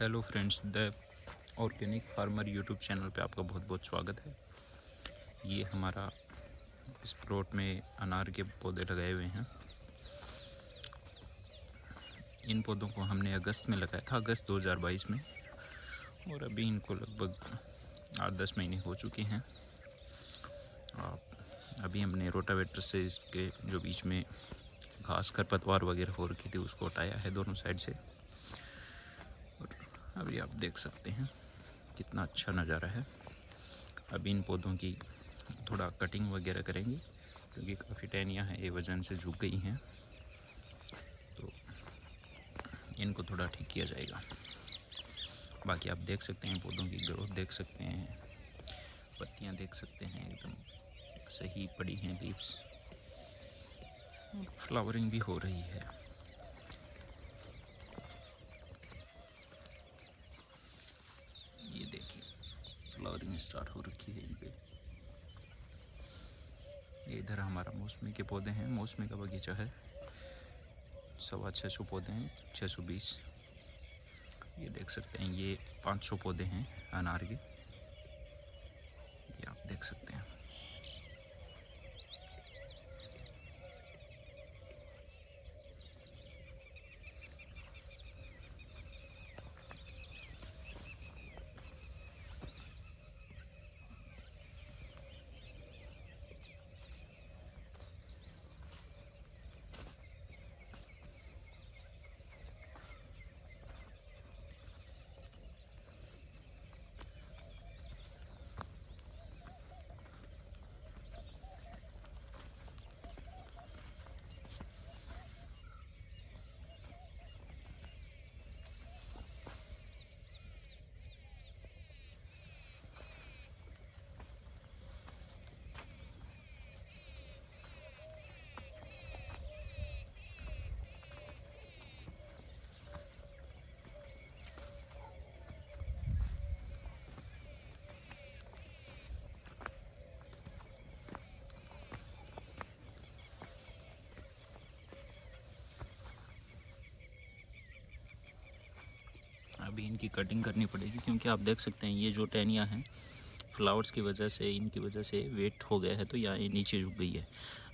Hello friends, the organic farmer YouTube channel पे आपका बहुत बहुत स्वागत है। ये हमारा इस प्लॉट में अनार के पौधे लगाए हुए हैं। इन पौधों को हमने अगस्त में लगाया था, अगस्त 2022 में, और अभी इनको लगभग 8-10 महीने हो चुके हैं। अभी हमने रोटावेटर से इसके जो बीच में घास खरपतवार वगैरह हो रखी थी उसको हटाया है दोनों साइड से, और अभी आप देख सकते हैं कितना अच्छा नज़ारा है। अभी इन पौधों की थोड़ा कटिंग वगैरह करेंगे क्योंकि काफ़ी टहनियाँ हैं, ये वजन से झुक गई हैं, तो इनको थोड़ा ठीक किया जाएगा। बाकी आप देख सकते हैं पौधों की ग्रोथ देख सकते हैं, पत्तियाँ देख सकते हैं, एकदम सही पड़ी हैं लीव्स, फ्लावरिंग भी हो रही है। ये देखिए फ्लावरिंग स्टार्ट हो रखी है इन पे। ये इधर हमारा मौसमी के पौधे हैं, मौसमी का बगीचा है, 625 पौधे हैं, 620। ये देख सकते हैं ये 500 पौधे हैं अनार के, ये आप देख सकते हैं। अभी इनकी कटिंग करनी पड़ेगी क्योंकि आप देख सकते हैं ये जो टहनियाँ हैं फ्लावर्स की वजह से, इनकी वजह से वेट हो गया है तो यहाँ ये नीचे झुक गई है।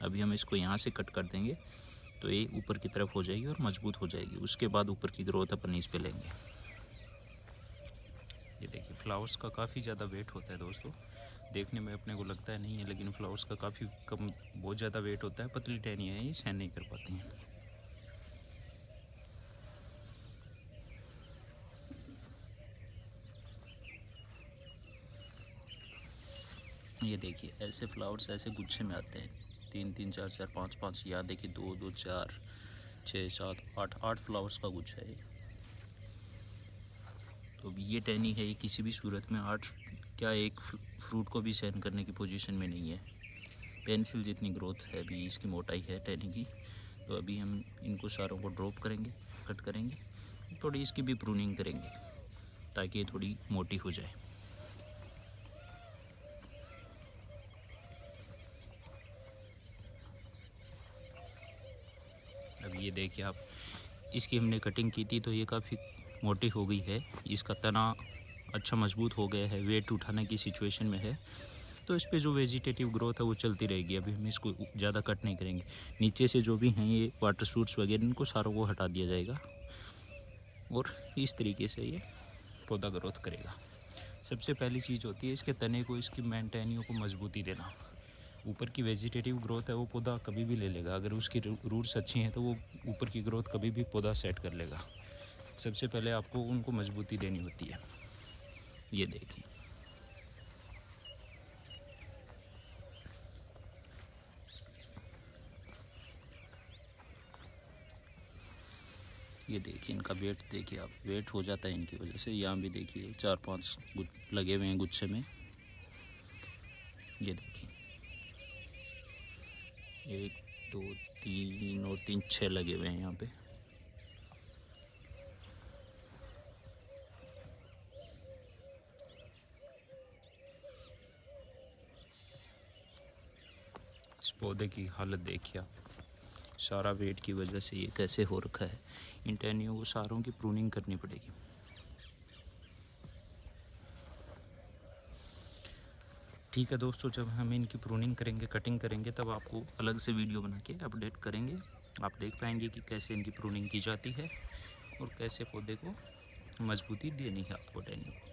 अभी हम इसको यहाँ से कट कर देंगे तो ये ऊपर की तरफ हो जाएगी और मजबूत हो जाएगी, उसके बाद ऊपर की ग्रोथ अपन इस पे लेंगे। ये देखिए फ्लावर्स का काफ़ी ज़्यादा वेट होता है दोस्तों, देखने में अपने को लगता है नहीं है लेकिन फ्लावर्स का काफ़ी कम, बहुत ज़्यादा वेट होता है, पतली टहनियाँ ये सहन नहीं कर पाती हैं। ये देखिए ऐसे फ्लावर्स ऐसे गुच्छे में आते हैं, 3-3, 4-4, 5-5, या देखिए 2-2, 4, 6, 7, 8 फ्लावर्स का गुच्छा है। तो ये टहनी है, ये किसी भी सूरत में 8 क्या एक फ्रूट को भी सहन करने की पोजीशन में नहीं है। पेंसिल जितनी ग्रोथ है अभी इसकी मोटाई है टहनी की, तो अभी हम इनको सारों को ड्रॉप करेंगे, कट करेंगे, थोड़ी इसकी भी प्रूनिंग करेंगे ताकि ये थोड़ी मोटी हो जाए। अभी ये देखिए आप, इसकी हमने कटिंग की थी तो ये काफ़ी मोटी हो गई है, इसका तना अच्छा मजबूत हो गया है, वेट उठाने की सिचुएशन में है, तो इस पे जो वेजिटेटिव ग्रोथ है वो चलती रहेगी। अभी हम इसको ज़्यादा कट नहीं करेंगे, नीचे से जो भी हैं ये वाटर सूट्स वगैरह इनको सारों को हटा दिया जाएगा और इस तरीके से ये पौधा ग्रोथ करेगा। सबसे पहली चीज़ होती है इसके तने को, इसकी मेन टहनियों को मजबूती देना। ऊपर की वेजिटेटिव ग्रोथ है वो पौधा कभी भी ले लेगा, अगर उसकी रूट्स अच्छी हैं तो वो ऊपर की ग्रोथ कभी भी पौधा सेट कर लेगा। सबसे पहले आपको उनको मजबूती देनी होती है। ये देखिए इनका वेट देखिए आप, वेट हो जाता है इनकी वजह से। यहाँ भी देखिए 4-5 लगे हुए हैं गुच्छे में। ये देखिए 1, 2, 3 और 3, 6 लगे हुए हैं यहाँ पे। इस पौधे की हालत देखिए आप, सारा वेट की वजह से ये कैसे हो रखा है। इन टहनियों को सारों की प्रूनिंग करनी पड़ेगी। ठीक है दोस्तों, जब हम इनकी प्रूनिंग करेंगे, कटिंग करेंगे, तब आपको अलग से वीडियो बना के अपडेट करेंगे। आप देख पाएंगे कि कैसे इनकी प्रूनिंग की जाती है और कैसे पौधे को मजबूती देनी है आपको टहनियों को।